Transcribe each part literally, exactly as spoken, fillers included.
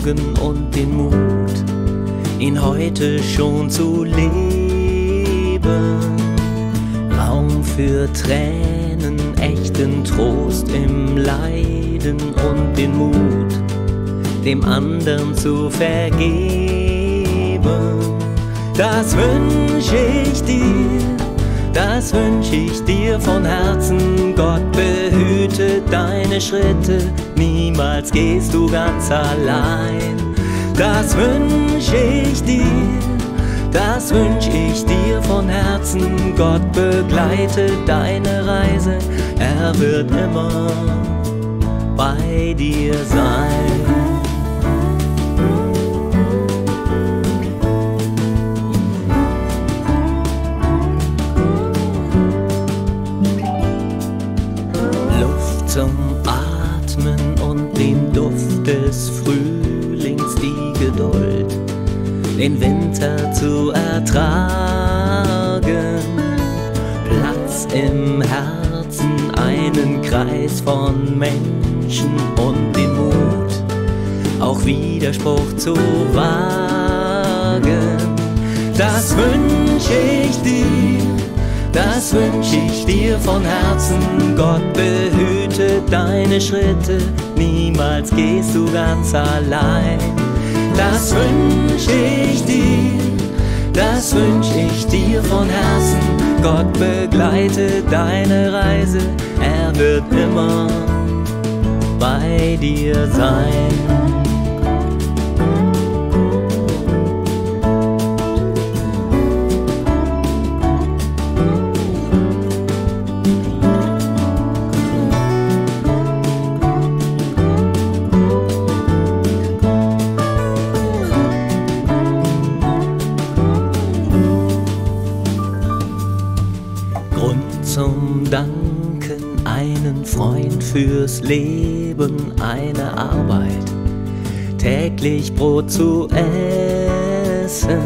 Sorgen und den Mut, ihn heute schon zu leben. Raum für Tränen, echten Trost im Leiden und den Mut, dem anderen zu vergeben. Das wünsch ich dir, das wünsch ich dir von Herzen. Gott behüte deine Schritte, niemals gehst du ganz allein. Das wünsch ich dir, das wünsch ich dir von Herzen. Gott begleite deine Reise, er wird immer bei dir sein. Zum Atmen und den Duft des Frühlings, die Geduld, den Winter zu ertragen. Platz im Herzen, einen Kreis von Menschen und den Mut, auch Widerspruch zu wagen. Das wünsche ich dir, das wünsch ich dir von Herzen. Gott behüte deine Schritte, niemals gehst du ganz allein. Das wünsch ich dir, das wünsch ich dir von Herzen. Gott begleite deine Reise, er wird immer bei dir sein. Zum Danken, einen Freund fürs Leben, eine Arbeit, täglich Brot zu essen,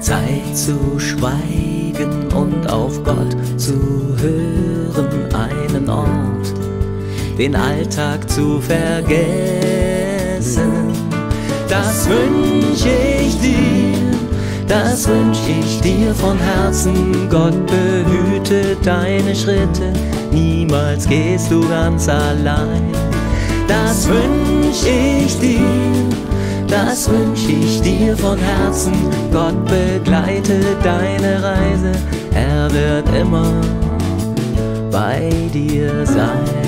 Zeit zu schweigen und auf Gott zu hören, einen Ort, den Alltag zu vergessen. Das wünsche ich dir, das wünsch ich dir von Herzen. Gott behüte deine Schritte, niemals gehst du ganz allein. Das wünsch ich dir, das wünsch ich dir von Herzen. Gott begleite deine Reise, er wird immer bei dir sein.